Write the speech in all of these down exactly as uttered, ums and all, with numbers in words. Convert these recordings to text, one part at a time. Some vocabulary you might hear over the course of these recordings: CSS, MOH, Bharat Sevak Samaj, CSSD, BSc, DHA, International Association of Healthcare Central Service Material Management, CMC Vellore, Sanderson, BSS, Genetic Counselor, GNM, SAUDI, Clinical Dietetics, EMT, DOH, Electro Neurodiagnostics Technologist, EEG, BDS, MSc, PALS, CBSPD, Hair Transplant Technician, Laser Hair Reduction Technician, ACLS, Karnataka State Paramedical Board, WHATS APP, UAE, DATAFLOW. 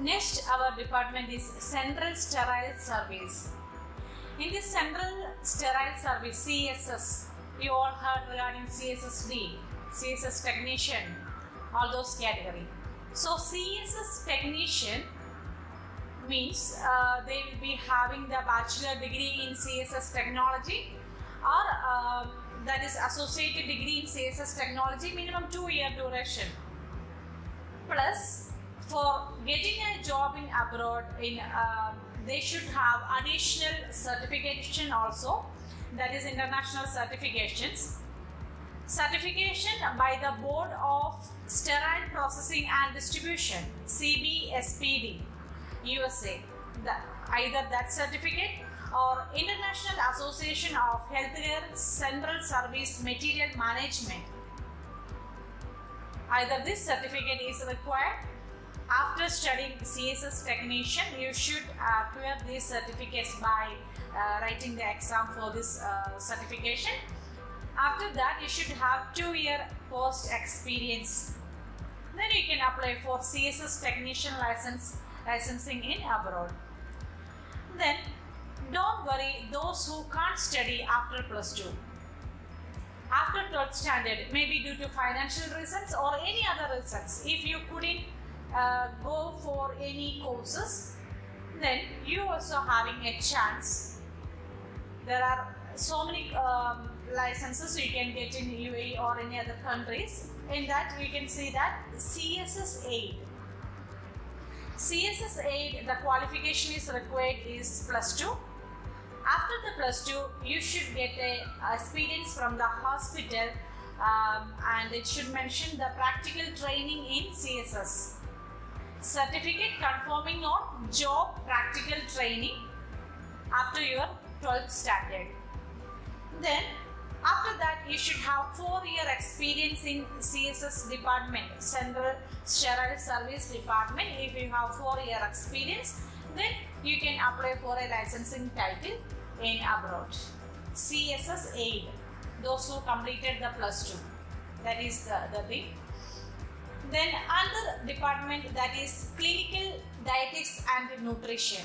Next, our department is Central Sterile Service. In this Central Sterile Service, C S S, you all heard regarding C S S D, C S S Technician, all those category. So C S S Technician means uh, they will be having the bachelor degree in C S S Technology or uh, that is associated degree in C S S Technology, minimum two year duration. Plus, for getting a job in abroad, in uh, they should have additional certification also, that is international certifications. Certification by the Board of Sterile Processing and Distribution, C B S P D, U S A, the, either that certificate or International Association of Healthcare Central Service Material Management. Either this certificate is required. After studying C S S Technician, you should acquire these certificates by uh, writing the exam for this uh, certification. After that, you should have two year post experience. Then you can apply for C S S Technician license licensing in abroad. Then don't worry those who can't study after plus two. After twelfth standard, maybe due to financial reasons or any other reasons, if you couldn't uh, go for any courses, then you also having a chance. There are so many um, licenses you can get in U A E or any other countries. In that we can see that C S S aid. C S S aid, the qualification is required is plus two. After the plus two, you should get a experience from the hospital um, and it should mention the practical training in C S S. Certificate conforming on job practical training after your twelfth standard. Then after that, you should have four year experience in C S S department, Central Sterile Service Department. If you have four year experience, then you can apply for a licensing title in abroad. C S S aid, those who completed the plus two, that is the, the thing. Then another department, that is Clinical Dietetics and Nutrition.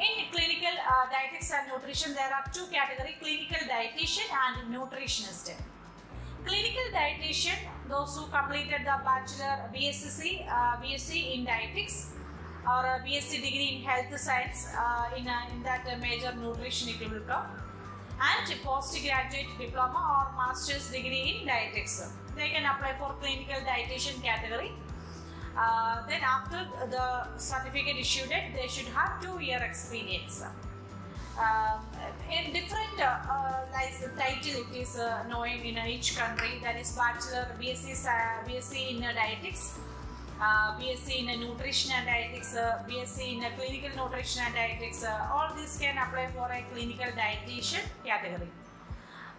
In clinical uh, dietetics and nutrition, there are two categories, clinical dietitian and nutritionist. Clinical dietitian, those who completed the bachelor BSc, uh, BSc in dietetics or a BSc degree in health science uh, in, a, in that major nutrition it will come, and postgraduate diploma or master's degree in dietetics. They can apply for clinical dietitian category. Uh, then after the certificate issued, they should have two year experience. Uh, in different uh, uh, title it is uh, known in each country, that is Bachelor, BSc, uh, BSc in Dietetics, uh, BSc in Nutrition and Dietetics, uh, BSc in Clinical Nutrition and Dietetics, uh, all these can apply for a clinical dietitian category.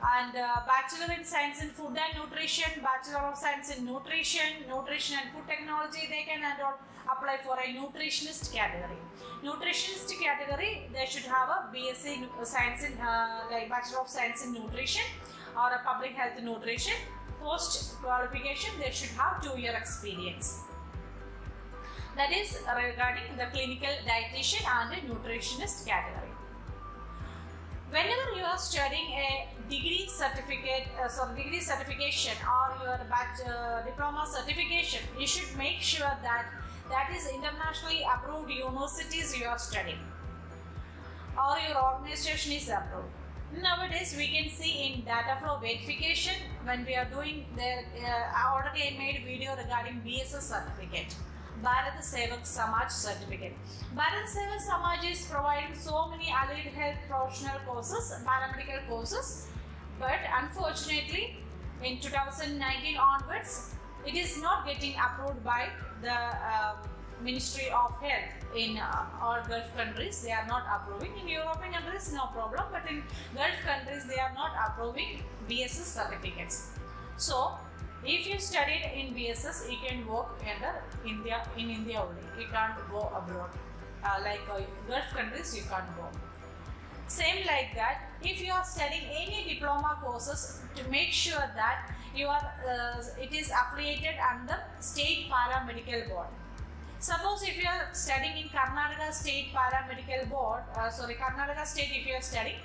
And uh, Bachelor in Science in Food and Nutrition, Bachelor of Science in Nutrition, Nutrition and Food Technology, they can adopt, apply for a nutritionist category. Nutritionist category, they should have a BSc Science in, uh, like Bachelor of Science in Nutrition or a Public Health Nutrition. Post qualification, they should have two year experience. That is regarding the clinical dietitian and the nutritionist category. Whenever you are studying a degree certificate, uh, sorry, degree certification or your batch, uh, diploma certification, you should make sure that that is internationally approved universities you are studying or your organization is approved. Nowadays, we can see in data flow verification when we are doing their, uh, I already made video regarding B S S certificate. Bharat Sevak Samaj certificate. Bharat Sevak Samaj is providing so many allied health professional courses, paramedical courses, but unfortunately in two thousand nineteen onwards, it is not getting approved by the uh, Ministry of Health in uh, all Gulf countries. They are not approving. In European countries, no problem, but in Gulf countries, they are not approving B S S certificates. So, if you studied in B S S, you can work in India, in India only. You can't go abroad. Uh, like uh, Gulf countries, you can't go. Same like that, if you are studying any diploma courses, to make sure that you are, uh, it is affiliated under State Paramedical Board. Suppose if you are studying in Karnataka State Paramedical Board, uh, sorry, Karnataka State if you are studying,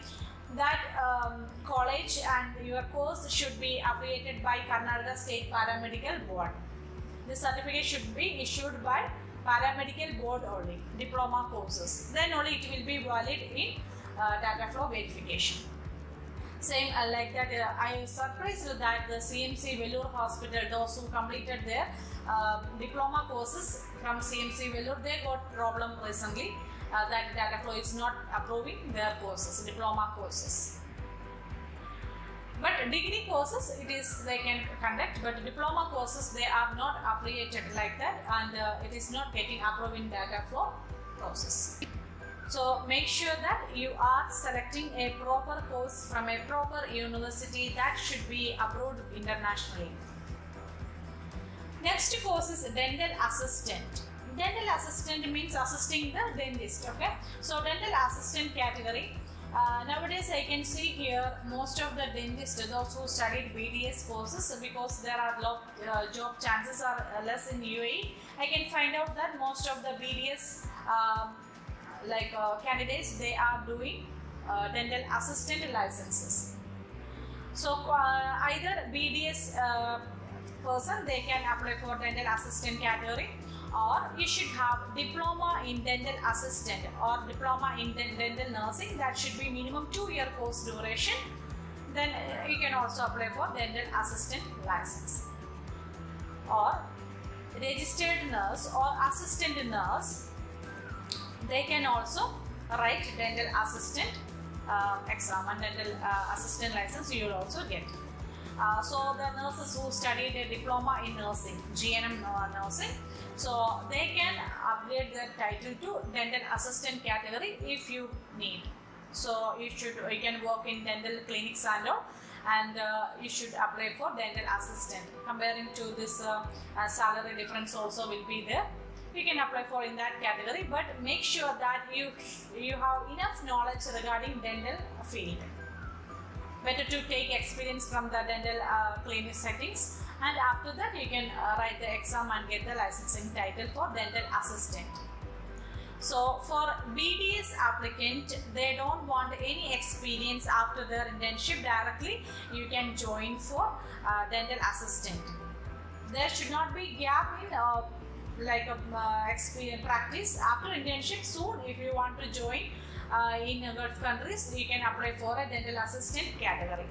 that um, college and your course should be affiliated by Karnataka State Paramedical Board. The certificate should be issued by Paramedical Board only, diploma courses. Then only it will be valid in uh, data flow verification. Same uh, like that, uh, I am surprised that the C M C Vellore Hospital, those who completed their uh, diploma courses from C M C Vellore, they got problem recently uh, that data flow is not approving their courses, diploma courses. But degree courses, it is they can conduct, but diploma courses they are not affiliated like that, and uh, it is not getting approved in data flow process. So make sure that you are selecting a proper course from a proper university that should be approved internationally. Next course is dental assistant. Dental assistant means assisting the dentist, okay? So dental assistant category. Uh, nowadays I can see here most of the dentists, those who studied B D S courses, because there are lot uh, job chances are less in U A E. I can find out that most of the B D S um, like uh, candidates, they are doing uh, dental assistant licenses. So uh, either B D S uh, person, they can apply for dental assistant category, or you should have diploma in dental assistant or diploma in dental nursing. That should be minimum two year course duration. Then uh, you can also apply for dental assistant license, or registered nurse or assistant nurse. They can also write dental assistant uh, exam, and dental uh, assistant license you will also get. Uh, so the nurses who studied a diploma in nursing, G N M nursing, so they can upgrade their title to dental assistant category if you need. So you should, you can work in dental clinics and all, and uh, you should apply for dental assistant. Comparing to this uh, uh, salary difference also will be there. You can apply for in that category, but make sure that you you have enough knowledge regarding dental field. Better to take experience from the dental uh, clinic settings, and after that you can uh, write the exam and get the licensing title for dental assistant. So for B D S applicant, they don't want any experience after their internship. Directly you can join for uh, dental assistant. There should not be gap in uh, like a uh, experience practice after internship. Soon if you want to join uh, in Gulf countries, you can apply for a dental assistant category.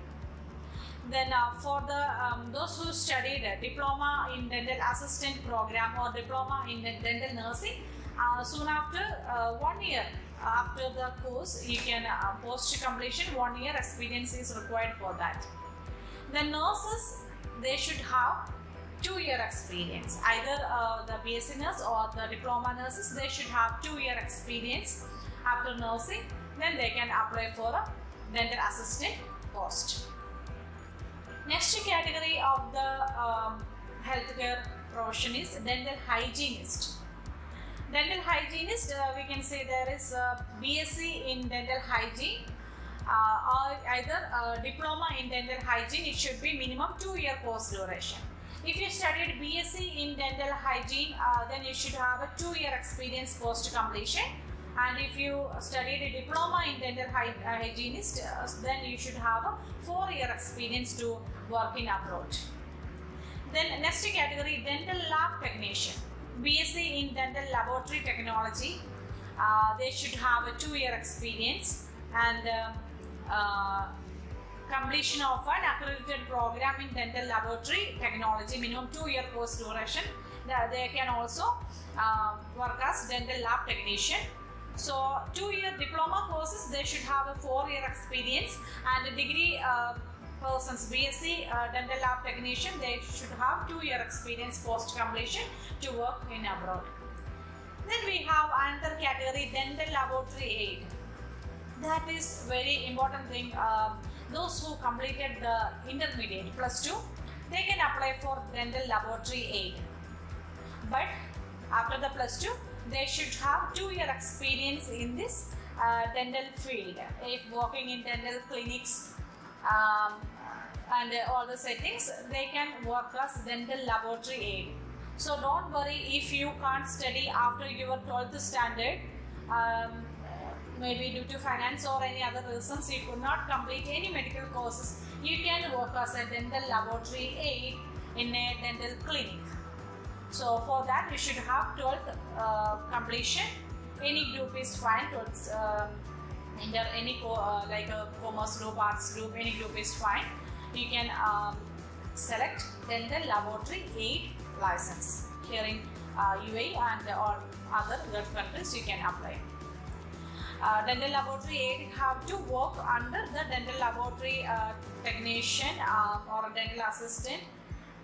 Then uh, for the um, those who studied a diploma in dental assistant program or diploma in dental nursing, uh, soon after uh, one year after the course, you can uh, post completion one year experience is required for that. The nurses, they should have two year experience. Either uh, the BSc nurse or the diploma nurses, they should have two year experience after nursing. Then they can apply for a dental assistant post. Next category of the um, healthcare profession is dental hygienist. Dental hygienist, uh, we can say there is a BSc in dental hygiene. Uh, or either a diploma in dental hygiene. It should be minimum two year course duration. If you studied BSc in dental hygiene, uh, then you should have a two year experience post completion. And if you studied a diploma in dental hy uh, hygienist, uh, then you should have a four year experience to work in abroad. Then next category, dental lab technician. BSc in dental laboratory technology, uh, they should have a two year experience and uh, uh, completion of an accredited program in dental laboratory technology, minimum two year course duration. They can also uh, work as dental lab technician. So two year diploma courses, they should have a four year experience, and a degree uh, persons, BSc uh, dental lab technician, they should have two year experience post completion to work in abroad. Then we have another category, dental laboratory aid. That is very important thing. Uh, Those who completed the intermediate plus two, they can apply for dental laboratory aid. But after the plus two, they should have two year experience in this uh, dental field. If working in dental clinics um, and all the settings, they can work as dental laboratory aid. So don't worry if you can't study after your twelfth standard, um, maybe due to finance or any other reasons you could not complete any medical courses. You can work as a dental laboratory aide in a dental clinic. So for that you should have twelfth uh, completion. Any group is fine, towards uh, either any co uh, like a commerce group, arts group, any group is fine. You can um, select dental laboratory aide license here in uh, U A E and or other Gulf countries you can apply. Uh, dental laboratory aide have to work under the dental laboratory uh, technician uh, or dental assistant,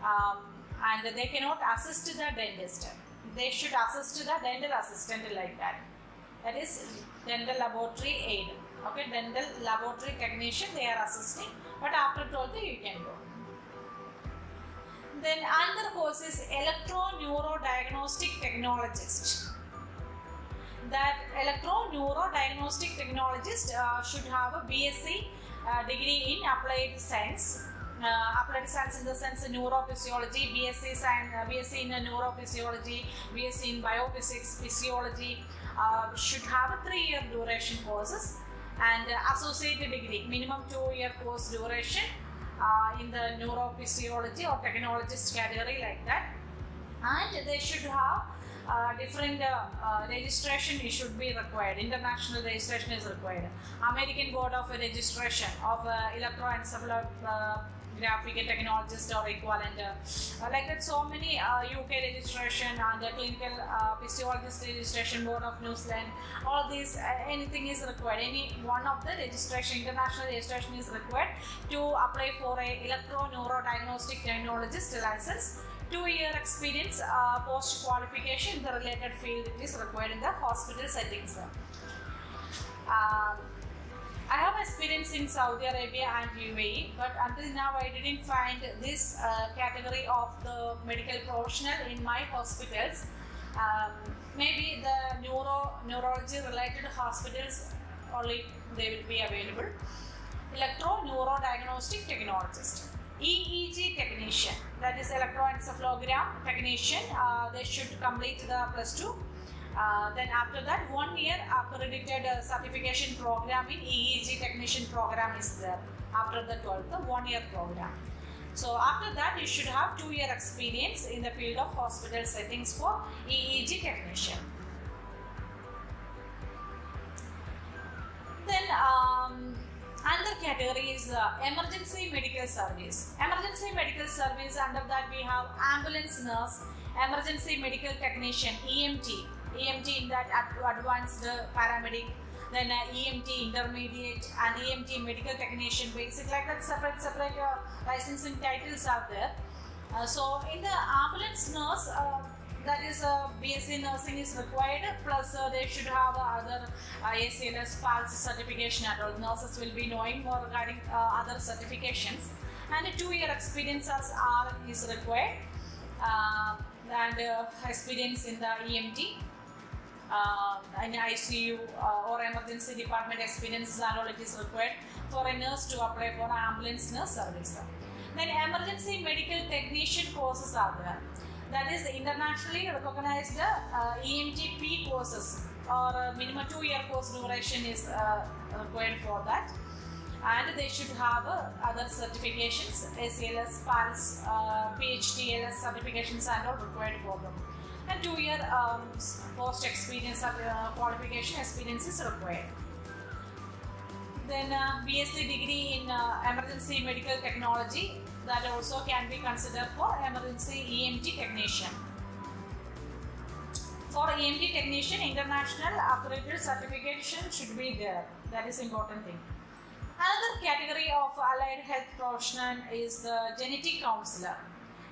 um, and they cannot assist the dentist. They should assist the dental assistant like that. That is dental laboratory aide. Okay, dental laboratory technician they are assisting, but after twelfth you can go. Then another course is electro-neurodiagnostic technologist. That electro-neurodiagnostic technologist uh, should have a BSc uh, degree in applied science. Uh, applied science in the sense of neurophysiology, BSc science, uh, BSc in neurophysiology, BSc in biophysics, physiology uh, should have a three-year duration courses and uh, associated degree, minimum two-year course duration. Uh, in the neurophysiology or technologist category like that, and they should have uh, different uh, uh, registration it should be required. International registration is required. American Board of Registration of uh, Electroencephalographic Technologist or equivalent, uh, like that so many uh, U K registration and the Clinical uh, Physiologist Registration Board of New Zealand, all these uh, anything is required, any one of the registration, international registration is required to apply for a electro-neurodiagnostic technologist license. Two-year experience uh, post-qualification in the related field is required in the hospital settings. Um, I have experience in Saudi Arabia and U A E, but until now I didn't find this uh, category of the medical professional in my hospitals. Um, maybe the neuro neurology related hospitals only they will be available. Electro-neurodiagnostic technologist. E E G technician, that is electroencephalogram technician, uh, they should complete the plus two. Uh, then after that, one year accredited uh, certification program in E E G technician program is there after the twelfth, the one year program. So after that you should have two year experience in the field of hospital settings for E E G technician. Then um, another category is uh, emergency medical service. Emergency medical service, under that we have ambulance nurse, emergency medical technician, E M T, E M T in that advanced paramedic, then uh, E M T intermediate and E M T medical technician basic, like that separate separate uh, licensing titles are there. Uh, so in the ambulance nurse, uh, that is uh, BSc nursing is required, plus uh, they should have uh, other uh, A C L S, PALS certification at all. Nurses will be knowing more regarding uh, other certifications, and a two year experience as R is required. Uh, and uh, experience in the E M T, uh, in I C U uh, or emergency department experiences and all it is required for a nurse to apply for an ambulance nurse service. Then emergency medical technician courses are there. That is internationally recognized uh, E M T P courses or uh, minimum two year course duration is uh, required for that. And they should have uh, other certifications, A C L S, PALS, uh, P H D, L S certifications and all required for them. And two year um, post experience or uh, qualification experience is required. Then uh, BSc degree in uh, emergency medical technology, that also can be considered for emergency E M T technician. For E M T technician, international accredited certification should be there, that is important thing. Another category of allied health professional is the genetic counselor.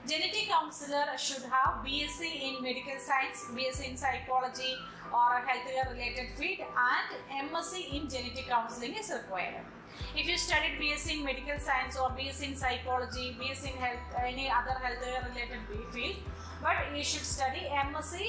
Genetic counselor should have BSc in medical science, BSc in psychology or healthcare related field, and MSc in genetic counseling is required. If you studied BSc in medical science or BSc in psychology, BSc in health, any other healthcare related field, but you should study MSc,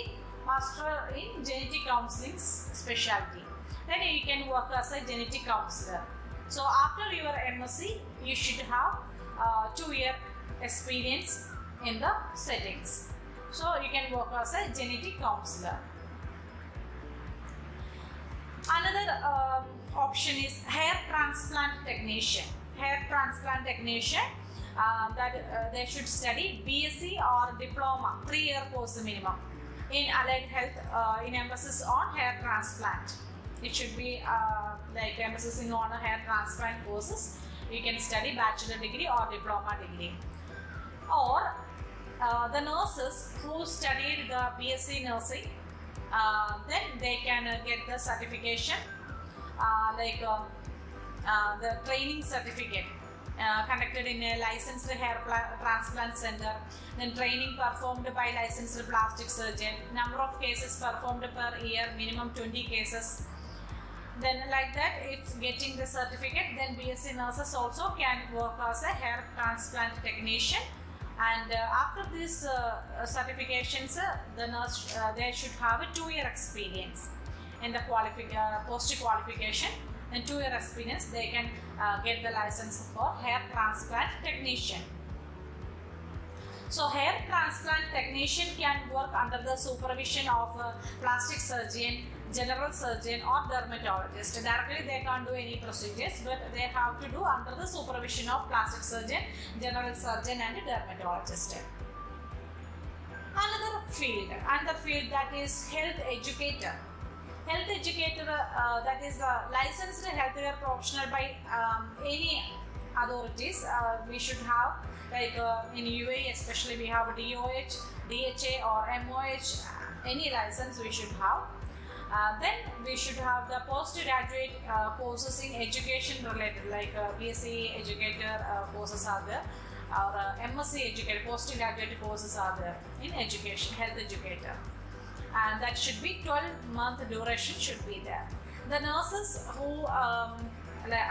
Master in Genetic Counseling specialty. Then you can work as a genetic counselor. So after your MSc, you should have uh, two year experience in the settings. So you can work as a genetic counselor. Another uh, option is hair transplant technician. Hair transplant technician uh, that uh, they should study BSc or diploma, three-year course minimum in allied health uh, in emphasis on hair transplant. It should be uh, like emphasis on hair transplant courses. You can study bachelor degree or diploma degree. Or uh, the nurses who studied the BSc nursing. Uh, then they can uh, get the certification uh, like uh, uh, the training certificate uh, conducted in a licensed hair transplant center, then training performed by licensed plastic surgeon, number of cases performed per year, minimum twenty cases. Then like that, if getting the certificate, then BSc nurses also can work as a hair transplant technician. And uh, after these uh, certifications, uh, the nurse uh, they should have a two-year experience in the qualifi uh, post-qualification. And two-year experience, they can uh, get the license for hair transplant technician. So, hair transplant technician can work under the supervision of a plastic surgeon, general surgeon, or dermatologist. Directly they can't do any procedures, but they have to do under the supervision of plastic surgeon, general surgeon, and dermatologist. Another field, another field that is health educator. Health educator uh, that is a licensed healthcare professional by um, any authorities. Uh, we should have, like uh, in U A E especially, we have D O H, D H A, or M O H, any license we should have. Uh, then we should have the postgraduate uh, courses in education related, like uh, BSc educator uh, courses are there, or uh, MSc educator, postgraduate courses are there in education, health educator, and that should be twelve month duration should be there. The nurses who um,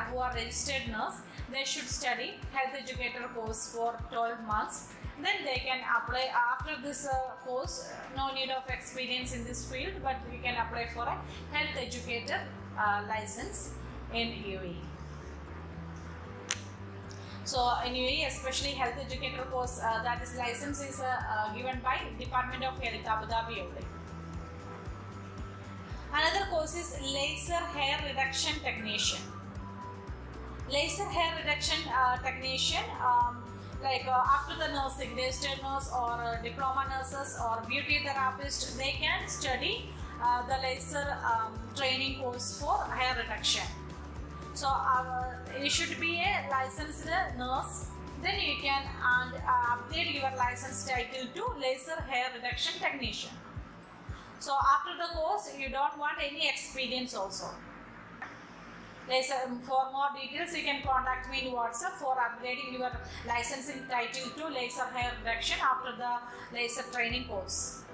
who are registered nurse, they should study health educator course for twelve months. Then they can apply after this uh, course, no need of experience in this field, but you can apply for a health educator uh, license in U A E. So in U A E especially, health educator course uh, that is license is uh, uh, given by Department of Health, Abu Dhabi only. Another course is laser hair reduction technician. Laser hair reduction uh, technician, um, like uh, after the nursing, registered nurse or uh, diploma nurses or beauty therapist, they can study uh, the laser um, training course for hair reduction. So uh, you should be a licensed nurse, then you can uh, update your license title to laser hair reduction technician. So after the course, you don't want any experience also. For more details, you can contact me in WhatsApp for upgrading your licensing title to laser hair reduction after the laser training course.